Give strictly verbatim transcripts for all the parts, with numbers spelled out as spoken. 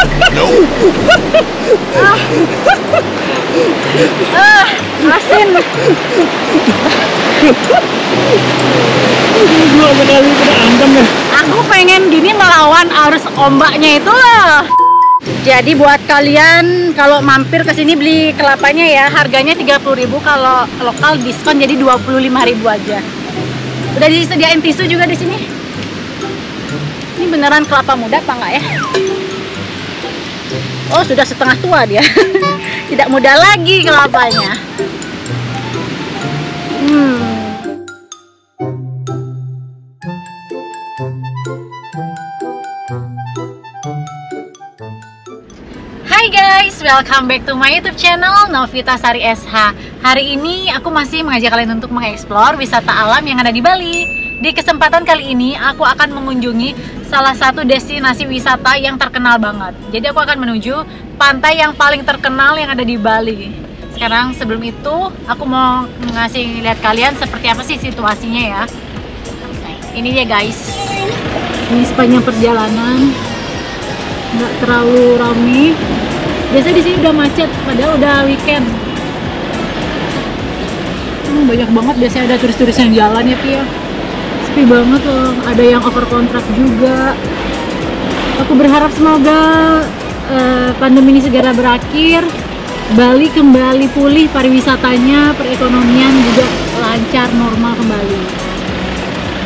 Ah, asin. Dua kali kena antem ya. Aku pengen gini melawan arus ombaknya itu loh. Jadi buat kalian kalau mampir ke sini beli kelapanya ya, harganya tiga puluh ribu, kalau lokal diskon jadi dua puluh lima ribu aja. Udah disediain tisu juga di sini. Ini beneran kelapa muda apa enggak ya? Oh, sudah setengah tua dia. Tidak muda lagi kelapanya. Hmm. Hai guys, welcome back to my YouTube channel Novitasari S H. Hari ini aku masih mengajak kalian untuk mengeksplor wisata alam yang ada di Bali. Di kesempatan kali ini aku akan mengunjungi salah satu destinasi wisata yang terkenal banget. Jadi aku akan menuju pantai yang paling terkenal yang ada di Bali. Sekarang sebelum itu aku mau ngasih lihat kalian seperti apa sih situasinya ya. Ini dia guys. Ini sepanjang perjalanan nggak terlalu ramai. Biasanya di sini udah macet, padahal udah weekend. Hmm, banyak banget biasanya ada turis-turis yang jalan ya Pia. Sepi banget loh, ada yang over kontrak juga. Aku berharap semoga eh, pandemi ini segera berakhir, Bali kembali pulih pariwisatanya, perekonomian juga lancar normal kembali.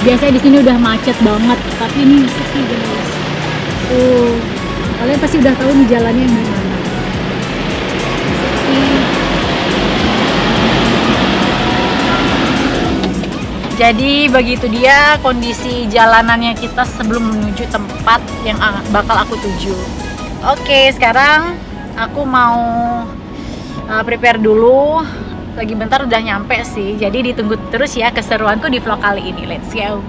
Biasanya di sini udah macet banget, tapi ini sepi guys. Oh, kalian pasti udah tahu nih jalannya yang gimana. Jadi begitu dia kondisi jalanannya kita sebelum menuju tempat yang bakal aku tuju. Oke, sekarang aku mau uh, prepare dulu. Lagi bentar udah nyampe sih. Jadi ditunggu terus ya keseruanku di vlog kali ini. Let's go.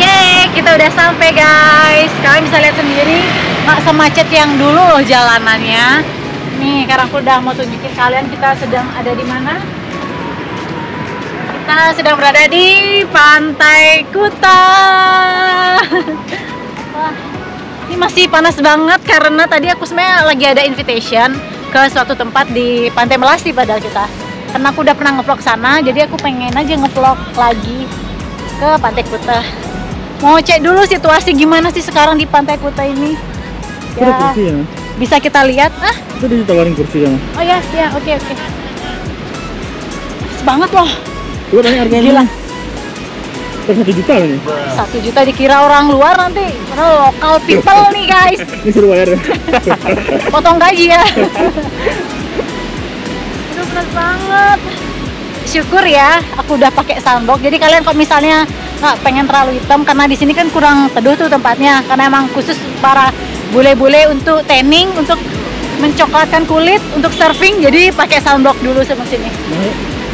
Yeay, kita udah sampai guys. Kalian bisa lihat sendiri nggak semacet yang dulu loh jalanannya. Nih, karena aku udah mau tunjukin kalian kita sedang ada di mana. Nah, sedang berada di Pantai Kuta. Wah, ini masih panas banget karena tadi aku sebenarnya lagi ada invitation ke suatu tempat di Pantai Melasti padahal kita. Karena aku udah pernah ngevlog sana, jadi aku pengen aja ngevlog lagi ke Pantai Kuta. Mau cek dulu situasi gimana sih sekarang di Pantai Kuta ini. Ya, kursi ya? Bisa kita lihat, ah? Itu ditawarin kursi ya. Oh ya, ya, oke okay, oke. Okay. Sebanget loh. Lu tanya harganya satu juta kan ya? satu juta dikira orang luar nanti, karena lokal people nih guys. Ini suruh bayar ya? Potong gaji ya. Aduh, berat banget. Syukur ya aku udah pakai sunblock. Jadi kalian kalau misalnya nggak pengen terlalu hitam, karena di sini kan kurang teduh tuh tempatnya, karena emang khusus para bule-bule untuk tanning, untuk mencoklatkan kulit, untuk surfing, jadi pakai sunblock dulu sama sini.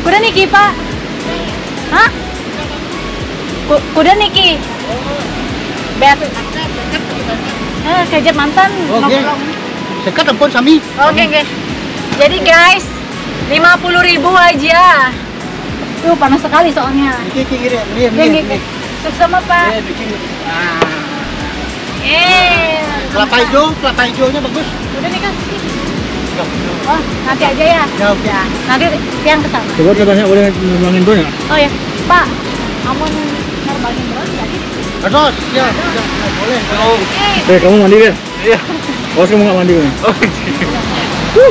Udah nih Ki Pak. Hah? Kuda Niki. Bet. Eh, kejap mantan. Oke. Sekat telepon Sami. Oke, oke. Jadi guys, lima puluh ribu aja. Tuh panas sekali soalnya. Niki kiri, kiri. Sama Pak. Eh. Kelapa hijau, kelapa hijaunya bagus. Udah nih kan. Oh, nanti aja ya? Ya, oke. Nanti yang ke sana. Coba kita tanya boleh nerbangin drone ya? Oh ya, Pak. Kamu nerbangin drone jadi? Terus, ya. Boleh. Eh, kamu mandi deh. Iya. Awas kamu nggak mandi kan? Oh.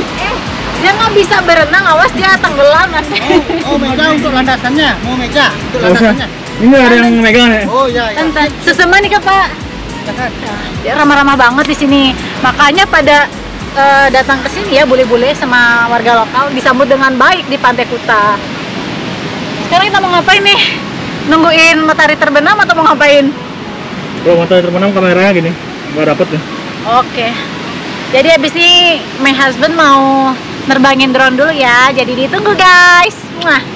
Eh, dia nggak bisa berenang, awas dia tenggelam nanti. Oh, meja untuk landasannya. Mau meja untuk landasannya. Ini ada yang megang ya? Oh iya. Sesama nih Kak, Pak. Dia ramah-ramah banget di sini. Makanya pada Uh, datang ke sini ya bule-bule sama warga lokal disambut dengan baik di Pantai Kuta. Sekarang kita mau ngapain nih? Nungguin matahari terbenam atau mau ngapain? Kalau matahari terbenam kameranya gini, nggak dapet ya. Oke. Jadi abis ini my husband mau nerbangin drone dulu ya. Jadi ditunggu guys. Mwah.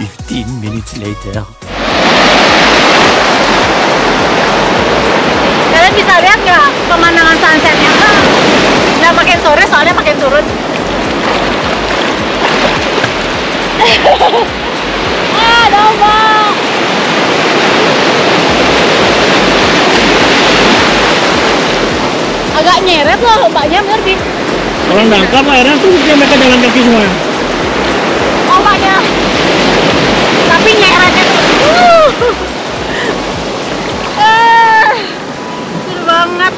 fifteen minutes later. Kalian bisa lihat nggak pemandangan sunsetnya? Nggak pakai sore soalnya pakai turun. Ah, domba. Agak nyeret loh, ombaknya ngerti. Kalau nangkap akhirnya tuh mereka jalan kaki semua. Ombaknya. Tapi nyeretnya tuh. Eh, seru banget.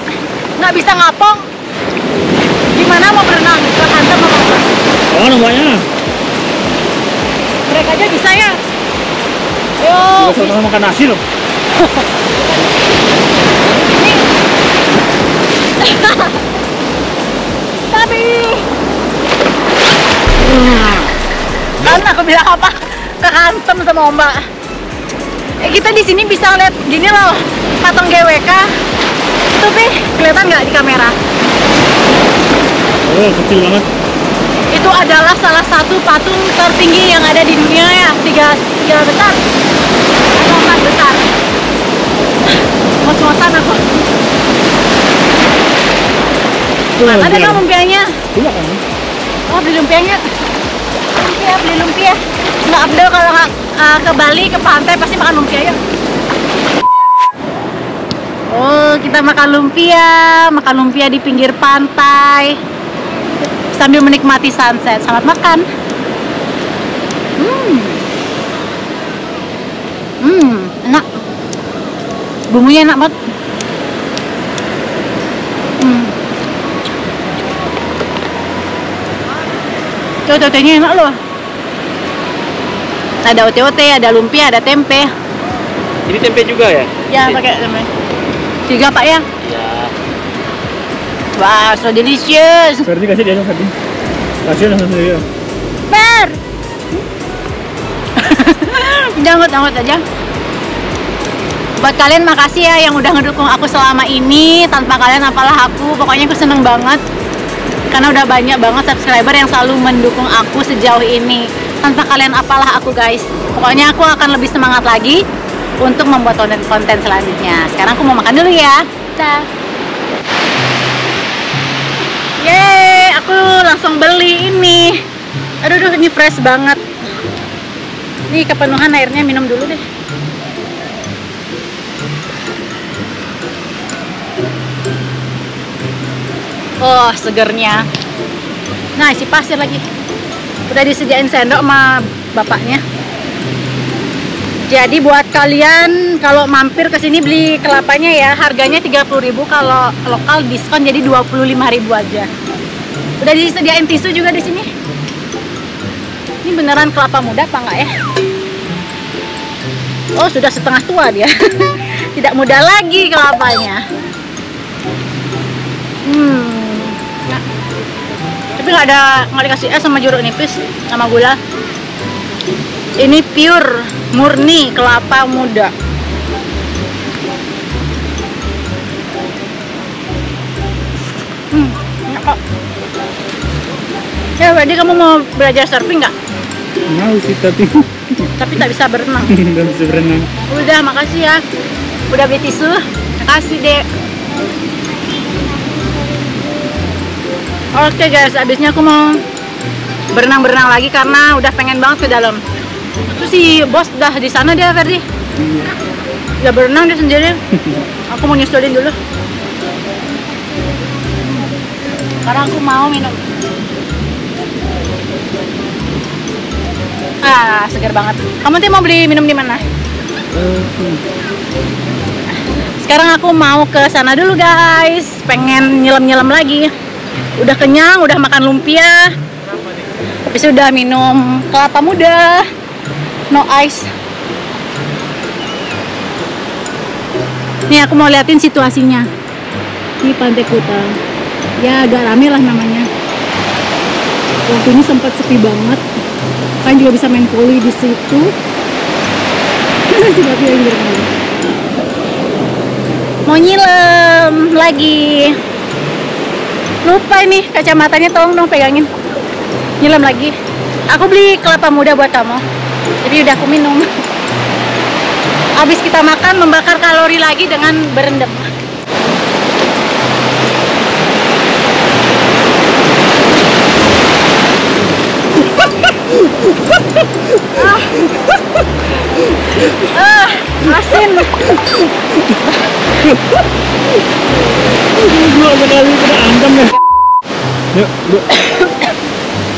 Nggak bisa ngapong. Gimana mau berenang? Gak hantam apa? Oh, ombaknya. Mereka aja bisa ya. Yo. Sama-sama makan nasi loh. Tapi kan aku bilang apa, kehantem sama ombak. Kita di sini bisa lihat gini loh, patung G W K. Itu sih kelihatan nggak di kamera? Oh, kecil banget. Itu adalah salah satu patung tertinggi yang ada di dunia ya, tiga tiga besar atau empat besar. Mos-mosan aku. Ada kan lumpianya? Iya kan? Oh, beli lumpianya? Lumpia, beli lumpia. Nggak abdel kalau nggak uh, ke Bali, ke pantai, pasti makan lumpia ya. Oh, kita makan lumpia. Makan lumpia di pinggir pantai sambil menikmati sunset. Selamat makan. Hmm. Hmm, enak. Bumbunya enak banget. Otot-ototnya enak loh. Ada otot-otot, ada lumpia, ada tempe. Ini tempe juga ya? Ya, pakai tempe. Tiga pak ya? Iya. Wah, wow, so delicious. Ferdi kasih dia dong, Ferdi. Kasih langsung dia. Per. Jangut-jangut aja. Buat kalian makasih ya yang udah ngedukung aku selama ini. Tanpa kalian apalah aku. Pokoknya aku seneng banget. Karena udah banyak banget subscriber yang selalu mendukung aku sejauh ini. Tanpa kalian apalah aku guys. Pokoknya aku akan lebih semangat lagi untuk membuat konten-konten selanjutnya. Sekarang aku mau makan dulu ya. Dah. Yeay, aku langsung beli ini. Aduh, aduh, ini fresh banget. Ini kepenuhan airnya, minum dulu deh. Oh, segernya. Nah, isi pasir lagi. Udah disediain sendok sama bapaknya. Jadi buat kalian kalau mampir ke sini beli kelapanya ya, harganya tiga puluh ribu, kalau lokal diskon jadi dua puluh lima ribu aja. Udah disediain tisu juga di sini. Ini beneran kelapa muda apa enggak ya? Oh, sudah setengah tua dia. Tidak muda lagi kelapanya. Hmm. Tapi nggak ada, nggak dikasih es sama jeruk nipis sama gula. Ini pure murni kelapa muda. Hmm, enak kok. Ya, Wendy, kamu mau belajar surfing nggak? Mau sih, tapi tapi tak bisa berenang. Tidak bisa berenang. Udah, makasih ya. Udah beli tisu. Makasih, Dek. Oke okay guys, abisnya aku mau berenang-berenang lagi karena udah pengen banget ke dalam. Terus si bos udah di sana dia, Ferdi. Udah berenang dia sendiri. Aku mau nyusulin dulu. Karena aku mau minum. Ah, segar banget. Kamu nanti mau beli minum di mana? Sekarang aku mau ke sana dulu guys. Pengen nyelam-nyelam lagi. Udah kenyang, udah makan lumpia, tapi sudah minum kelapa muda, no ice. Nih aku mau liatin situasinya. Ini Pantai Kuta. Ya agak rame lah namanya. Waktu ini sempat sepi banget. Kan juga bisa main volley di situ. Mau nyelam lagi. Lupa ini kacamatanya, tolong dong pegangin. Nyelam lagi. Aku beli kelapa muda buat kamu. Jadi udah aku minum. Habis kita makan, membakar kalori lagi dengan berendam. Ah, asin. Dua kali kena antem ya. Yuk, yuk.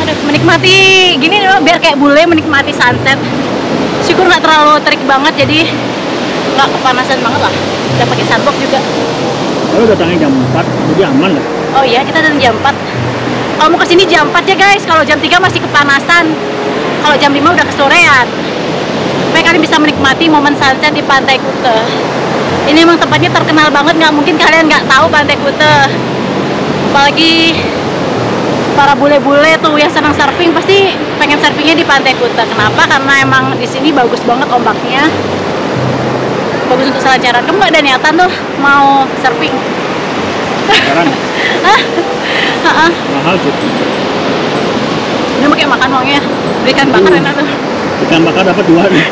Aduh, menikmati gini loh, biar kayak bule menikmati sunset. Syukur nggak terlalu terik banget, jadi nggak kepanasan banget lah. Udah pakai sunblock juga. Kalau datangnya jam empat, jadi aman lah. Oh iya, kita datang jam empat. Kalau mau kesini jam empat ya guys. Kalau jam tiga masih kepanasan. Kalau jam lima udah kesorean. Supaya kalian bisa menikmati momen sunset di Pantai Kuta. Ini emang tempatnya terkenal banget, nggak mungkin kalian nggak tahu Pantai Kuta. Apalagi para bule-bule tuh yang senang surfing pasti pengen surfingnya di Pantai Kuta. Kenapa? Karena emang di sini bagus banget ombaknya, bagus untuk selancaran. Kamu gak ada niatan tuh mau surfing? Sekarang? Hah? Hah? Mahal gitu. Ini pakai makan uangnya, berikan bakar uh, enak tuh. Ikan bakar dapat dua nih.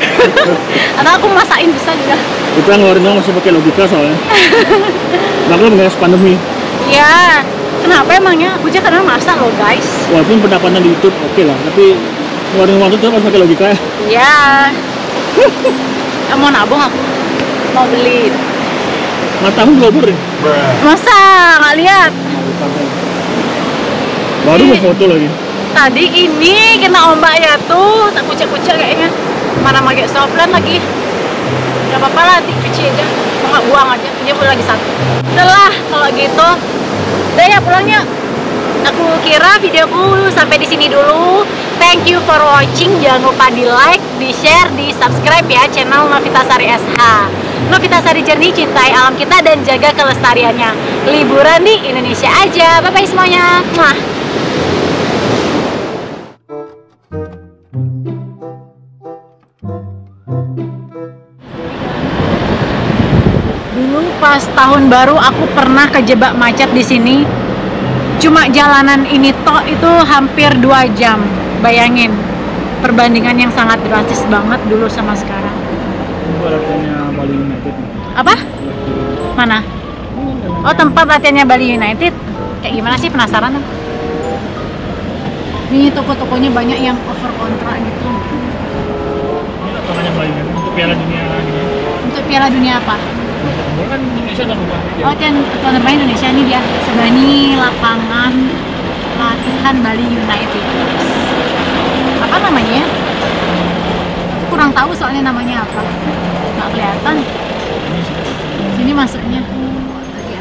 Atau aku masakin bisa juga. Kita ngeluarinnya masih pakai logika soalnya. Maklum guys, pandemi. Iya. Kenapa emangnya? Aku aja karena masak loh guys. Walaupun pendapatan di YouTube oke okay lah, tapi ngeluarin uang itu harus pakai logika ya. Iya. Mau nabung aku, mau beli. Matamu gelobur nih. Masa nggak lihat? Baru mau foto lagi. Tadi ini kena ombak ya tuh, tak kucek-kucek kayaknya. Mana pakai softland lagi? Gak apa-apa lah, nanti cuci aja. Mau nggak buang aja? Dia perlu lagi satu. Setelah kalau gitu. Udah ya pulangnya. Aku kira videoku sampai di sini dulu. Thank you for watching. Jangan lupa di like, di share, di subscribe ya channel Novitasari S H. Novitasari Jernih, cintai alam kita dan jaga kelestariannya. Liburan di Indonesia aja. Bye bye semuanya. Muah. Pas tahun baru aku pernah kejebak macet di sini. Cuma jalanan ini toh itu hampir dua jam. Bayangin perbandingan yang sangat drastis banget dulu sama sekarang. Itu latihannya Bali United. Apa? Mana? Oh, tempat latihannya Bali United. Kayak gimana sih, penasaran? Ini toko-tokonya banyak yang over kontrak gitu. Ini tokonya Bali United untuk Piala Dunia gitu. Untuk Piala Dunia apa? Kan Indonesia tuan rumah. Oh, tuan rumah Indonesia ini dia. Sebelah ini lapangan latihan Bali United. Apa namanya? Kurang tahu soalnya namanya apa. Nggak kelihatan. Sini masuknya. Ya.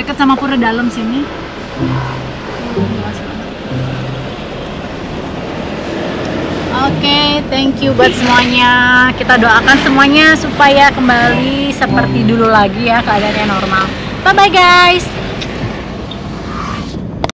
Dekat sama Pura Dalem sini. Oke, okay, thank you buat semuanya. Kita doakan semuanya supaya kembali seperti dulu lagi ya, keadaannya normal. Bye bye guys.